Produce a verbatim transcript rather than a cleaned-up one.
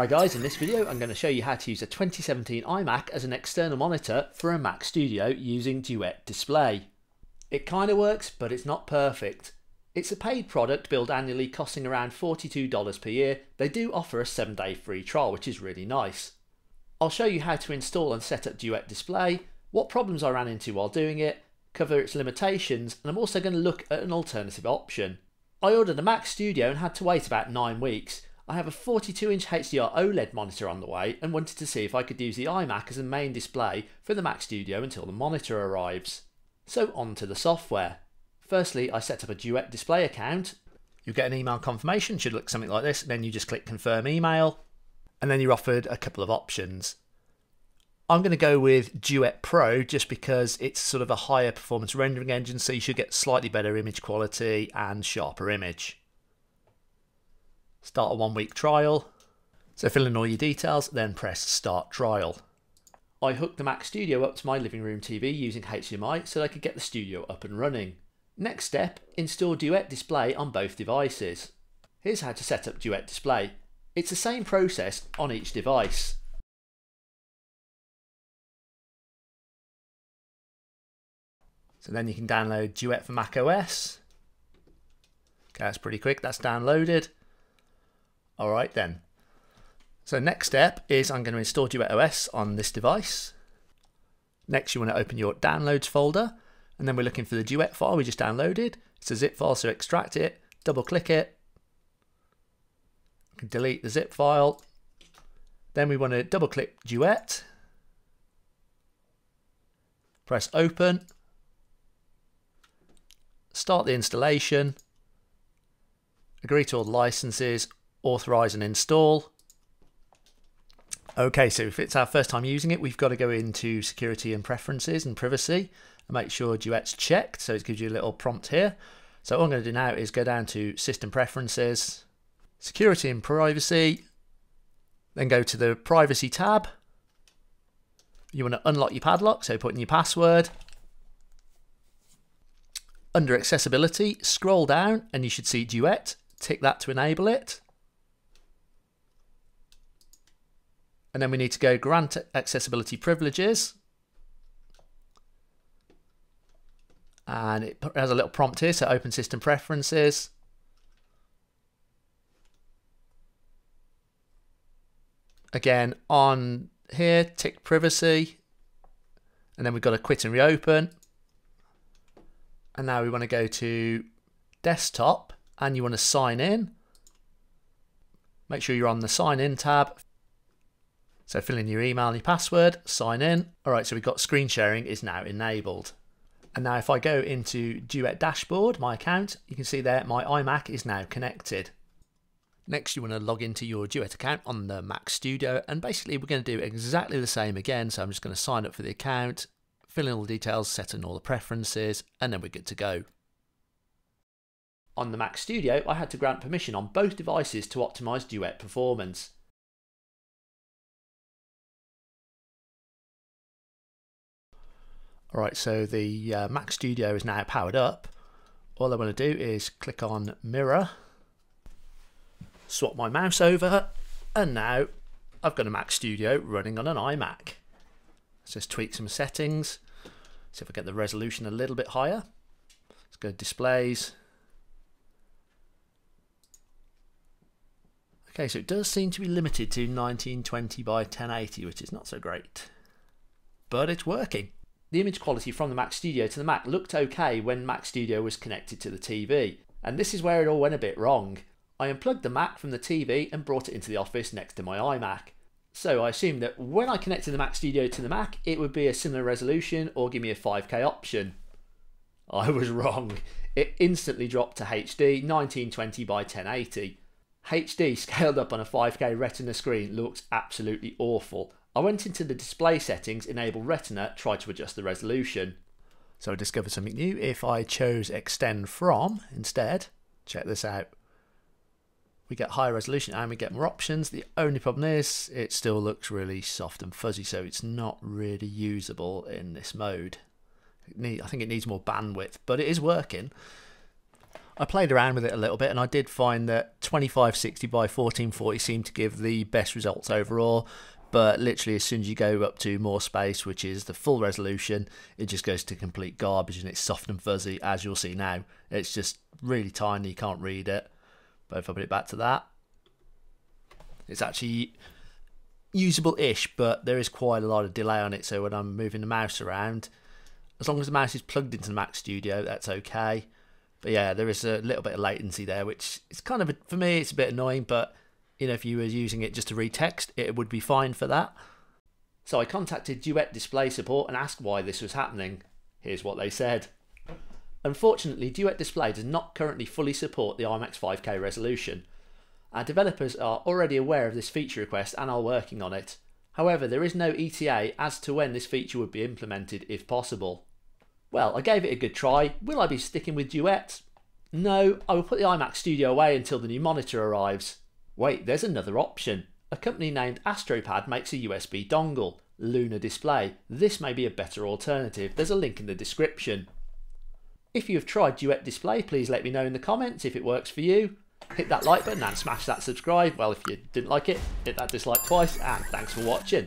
Hi guys, in this video I'm going to show you how to use a twenty seventeen iMac as an external monitor for a Mac Studio using Duet Display. It kind of works, but it's not perfect. It's a paid product billed annually, costing around forty-two dollars per year. They do offer a seven day free trial, which is really nice. I'll show you how to install and set up Duet Display, what problems I ran into while doing it, cover its limitations, and I'm also going to look at an alternative option. I ordered a Mac Studio and had to wait about nine weeks. I have a forty-two inch H D R OLED monitor on the way and wanted to see if I could use the iMac as a main display for the Mac Studio until the monitor arrives. So on to the software. Firstly, I set up a Duet Display account. You'll get an email confirmation, should look something like this, and then you just click confirm email, and then you're offered a couple of options. I'm going to go with Duet Pro just because it's sort of a higher performance rendering engine, so you should get slightly better image quality and sharper image. Start a one week trial. So fill in all your details, then press start trial. I hooked the Mac Studio up to my living room T V using H D M I so that I could get the Studio up and running. Next step, install Duet Display on both devices. Here's how to set up Duet Display. It's the same process on each device. So then you can download Duet for Mac O S. Okay, that's pretty quick, that's downloaded. All right then. So next step is I'm going to install Duet O S on this device. Next, you want to open your downloads folder, and then we're looking for the Duet file we just downloaded. It's a zip file, so extract it, double click it, you can delete the zip file. Then we want to double click Duet, press open, start the installation, agree to all the licenses, authorize and install. Okay, so if it's our first time using it, we've got to go into security and preferences and privacy and make sure Duet's checked. So it gives you a little prompt here. So what I'm going to do now is go down to system preferences, security and privacy, then go to the privacy tab. You want to unlock your padlock, so put in your password. Under accessibility, scroll down and you should see Duet. Tick that to enable it. And then we need to go grant accessibility privileges. And it has a little prompt here, so open system preferences. Again, on here, tick privacy. And then we've got to quit and reopen. And now we want to go to desktop and you want to sign in. Make sure you're on the sign in tab. So fill in your email and your password, sign in. All right, so we've got screen sharing is now enabled. And now if I go into Duet Dashboard, my account, you can see there my iMac is now connected. Next, you want to log into your Duet account on the Mac Studio. And basically we're going to do exactly the same again. So I'm just going to sign up for the account, fill in all the details, set in all the preferences, and then we're good to go. On the Mac Studio, I had to grant permission on both devices to optimize Duet performance. Alright, so the uh, Mac Studio is now powered up. All I want to do is click on mirror, swap my mouse over, and now I've got a Mac Studio running on an iMac. Let's just tweak some settings, see if I get the resolution a little bit higher. Let's go to displays. Okay, so it does seem to be limited to nineteen twenty by ten eighty, which is not so great, but it's working. The image quality from the Mac Studio to the Mac looked okay when Mac Studio was connected to the T V, and this is where it all went a bit wrong. I unplugged the Mac from the T V and brought it into the office next to my iMac. So I assumed that when I connected the Mac Studio to the Mac, it would be a similar resolution or give me a five K option. I was wrong. It instantly dropped to H D nineteen twenty by ten eighty. H D scaled up on a five K retina screen looks absolutely awful. I went into the display settings, enable retina, tried to adjust the resolution. So I discovered something new. If I chose extend from instead, check this out. We get higher resolution and we get more options. The only problem is it still looks really soft and fuzzy, so it's not really usable in this mode. It need, I think it needs more bandwidth, but it is working. I played around with it a little bit and I did find that twenty-five sixty by fourteen forty seemed to give the best results overall, but literally as soon as you go up to more space, which is the full resolution, it just goes to complete garbage and it's soft and fuzzy, as you'll see now. It's just really tiny, you can't read it. But if I put it back to that, it's actually usable-ish, but there is quite a lot of delay on it. So when I'm moving the mouse around, as long as the mouse is plugged into the Mac Studio, that's okay. But yeah, there is a little bit of latency there, which is kind of, a, for me, it's a bit annoying, but you know, if you were using it just to read text, it would be fine for that. So I contacted Duet Display support and asked why this was happening. Here's what they said. Unfortunately, Duet Display does not currently fully support the iMac's five K resolution. Our developers are already aware of this feature request and are working on it. However, there is no E T A as to when this feature would be implemented, if possible. Well, I gave it a good try. Will I be sticking with Duet? No, I will put the iMac Studio away until the new monitor arrives. Wait, there's another option. A company named AstroPad makes a U S B dongle, Luna Display. This may be a better alternative. There's a link in the description. If you have tried Duet Display, please let me know in the comments if it works for you. Hit that like button and smash that subscribe. Well, if you didn't like it, hit that dislike twice, and thanks for watching.